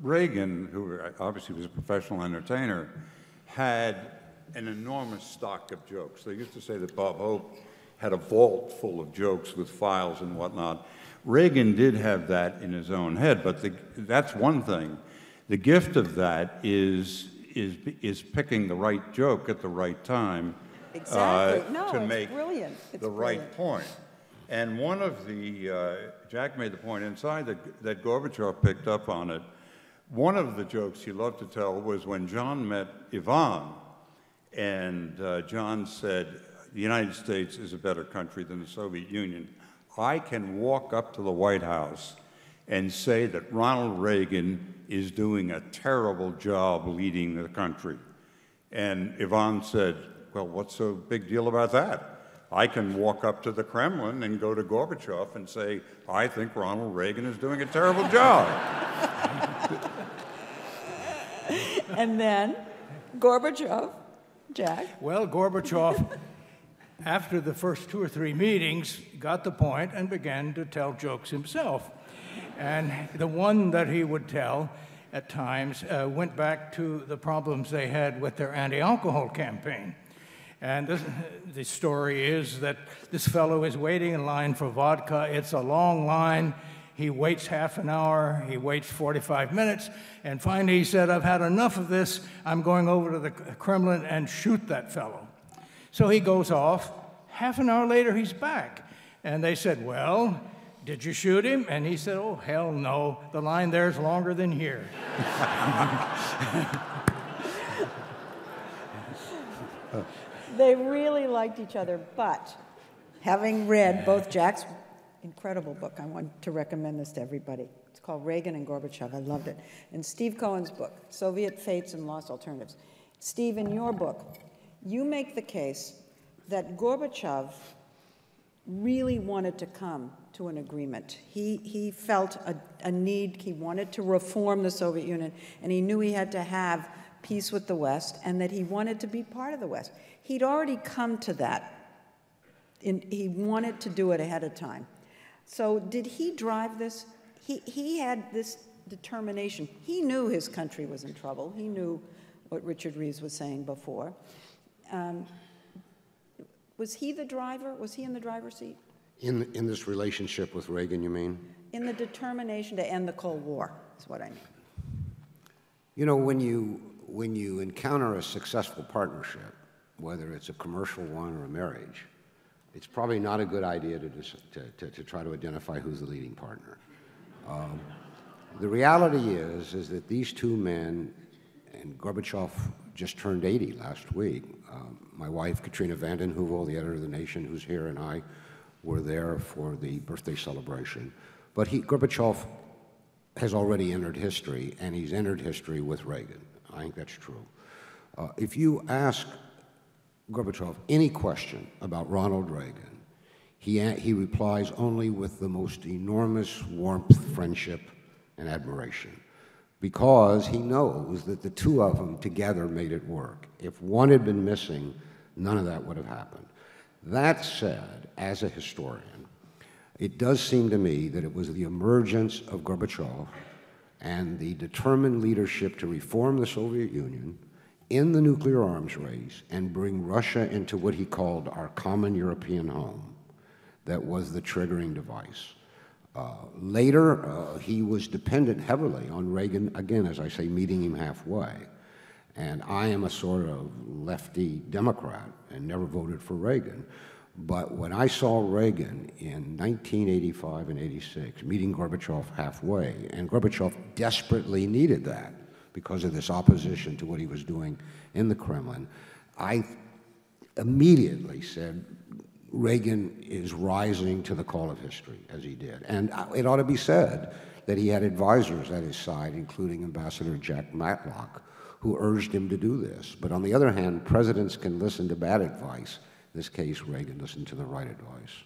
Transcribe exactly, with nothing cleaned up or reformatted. Reagan, who obviously was a professional entertainer, had an enormous stock of jokes. They used to say that Bob Hope had a vault full of jokes with files and whatnot. Reagan did have that in his own head, but the, that's one thing. The gift of that is, is, is picking the right joke at the right time. Exactly. Uh, no, to it's make brilliant. It's the brilliant. Right point. And one of the, uh, Jack made the point inside that, that Gorbachev picked up on it. One of the jokes he loved to tell was when John met Ivan, and uh, John said, the United States is a better country than the Soviet Union. I can walk up to the White House and say that Ronald Reagan is doing a terrible job leading the country. And Ivan said, well, what's so big deal about that? I can walk up to the Kremlin and go to Gorbachev and say, I think Ronald Reagan is doing a terrible job. And then Gorbachev, Jack. Well, Gorbachev, after the first two or three meetings, got the point and began to tell jokes himself. And the one that he would tell at times uh, went back to the problems they had with their anti-alcohol campaign. And this, the story is that this fellow is waiting in line for vodka. It's a long line. He waits half an hour. He waits forty-five minutes. And finally he said, I've had enough of this. I'm going over to the Kremlin and shoot that fellow. So he goes off. Half an hour later, he's back. And they said, well, did you shoot him? And he said, oh, hell no. The line there's longer than here. They really liked each other, but having read both Jack's incredible book, I want to recommend this to everybody. It's called Reagan and Gorbachev. I loved it. And Steve Cohen's book, Soviet Fates and Lost Alternatives. Steve, in your book, you make the case that Gorbachev really wanted to come to an agreement. He, he felt a, a need. He wanted to reform the Soviet Union, and he knew he had to have peace with the West, and that he wanted to be part of the West. He'd already come to that. In, he wanted to do it ahead of time. So did he drive this? He, he had this determination. He knew his country was in trouble. He knew what Richard Reeves was saying before. Um, was he the driver? Was he in the driver's seat? In, in this relationship with Reagan, you mean? In the determination to end the Cold War, is what I mean. You know, when you, when you encounter a successful partnership, whether it's a commercial one or a marriage, it's probably not a good idea to, just, to, to, to try to identify who's the leading partner. Um, the reality is, is that these two men, and Gorbachev just turned eighty last week. Um, my wife, Katrina Vanden Heuvel, the editor of The Nation, who's here, and I were there for the birthday celebration. But he, Gorbachev has already entered history, and he's entered history with Reagan. I think that's true. Uh, if you ask Gorbachev any question about Ronald Reagan, he, he replies only with the most enormous warmth, friendship, and admiration, because he knows that the two of them together made it work. If one had been missing, none of that would have happened. That said, as a historian, it does seem to me that it was the emergence of Gorbachev and the determined leadership to reform the Soviet Union, in the nuclear arms race, and bring Russia into what he called our common European home that was the triggering device. Uh, later, uh, he was dependent heavily on Reagan, again, as I say, meeting him halfway. And I am a sort of lefty Democrat and never voted for Reagan. But when I saw Reagan in nineteen eighty-five and eighty-six meeting Gorbachev halfway, and Gorbachev desperately needed that because of this opposition to what he was doing in the Kremlin, I immediately said, Reagan is rising to the call of history, as he did. And it ought to be said that he had advisors at his side, including Ambassador Jack Matlock, who urged him to do this. But on the other hand, presidents can listen to bad advice. In this case, Reagan listened to the right advice.